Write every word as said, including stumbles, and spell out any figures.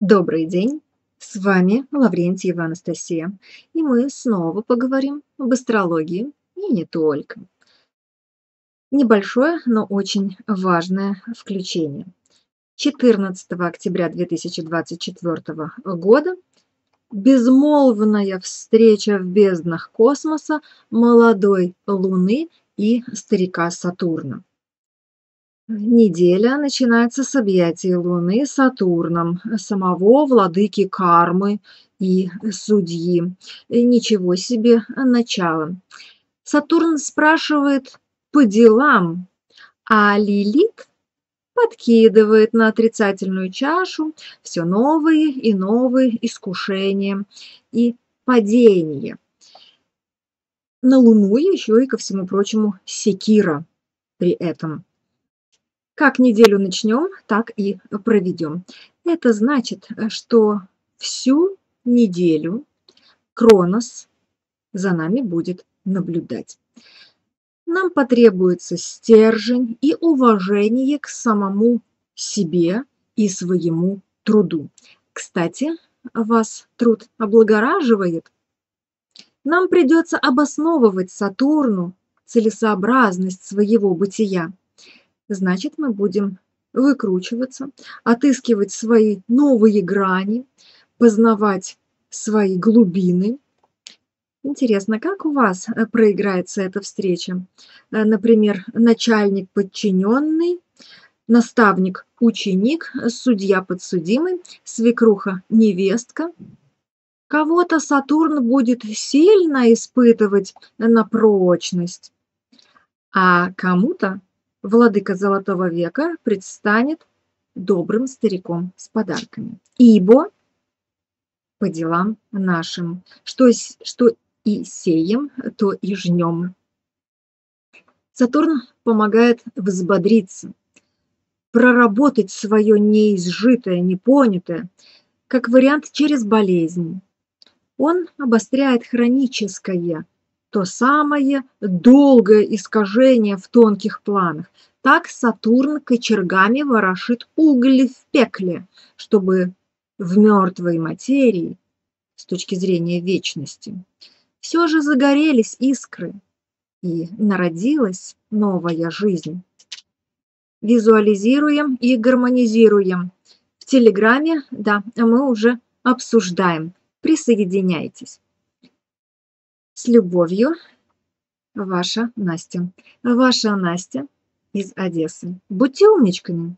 Добрый день, с вами Лаврентьева Анастасия, и мы снова поговорим об астрологии и не только. Небольшое, но очень важное включение. четырнадцатого октября две тысячи двадцать четвёртого года безмолвная встреча в безднах космоса молодой Луны и старика Сатурна. Неделя начинается с объятий Луны Сатурном, самого владыки Кармы и Судьи. Ничего себе начало. Сатурн спрашивает по делам, а Лилит подкидывает на отрицательную чашу все новые и новые искушения и падения. На Луну еще и, ко всему прочему, секира при этом. Как неделю начнем, так и проведем. Это значит, что всю неделю Кронос за нами будет наблюдать. Нам потребуется стержень и уважение к самому себе и своему труду. Кстати, вас труд облагораживает? Нам придется обосновывать Сатурну целесообразность своего бытия. Значит, мы будем выкручиваться, отыскивать свои новые грани, познавать свои глубины. Интересно, как у вас проиграется эта встреча? Например, начальник-подчиненный, наставник-ученик, судья-подсудимый, свекруха-невестка. Кого-то Сатурн будет сильно испытывать на прочность, а кому-то Владыка Золотого Века предстанет добрым стариком с подарками. Ибо по делам нашим, что, что и сеем, то и жнем. Сатурн помогает взбодриться, проработать свое неизжитое, непонятое, как вариант через болезнь. Он обостряет хроническое, то самое долгое искажение в тонких планах. Так Сатурн кочергами ворошит угли в пекле, чтобы в мертвой материи, с точки зрения вечности, все же загорелись искры и народилась новая жизнь. Визуализируем и гармонизируем. В Телеграме, да, мы уже обсуждаем. Присоединяйтесь. С любовью, ваша Настя. Ваша Настя из Одессы. Будьте умничками!